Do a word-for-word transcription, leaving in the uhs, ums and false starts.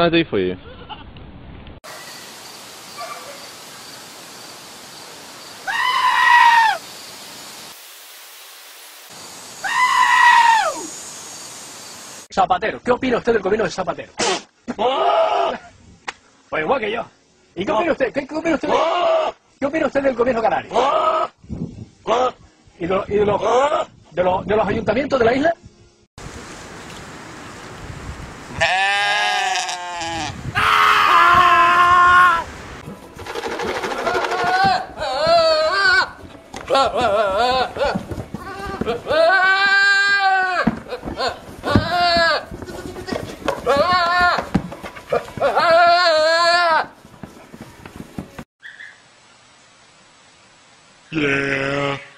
can I do for you? Zapatero, ¿qué opina usted del gobierno de Zapatero? ¡Oh! Pues igual que yo. ¿Y qué opina usted? ¿Qué, qué opina usted? ¡Oh! ¿Qué opina usted del gobierno canario? ¡Oh! ¡Oh! ¿Y, de, y de, los, de, los, de los ayuntamientos de la isla? Yeah.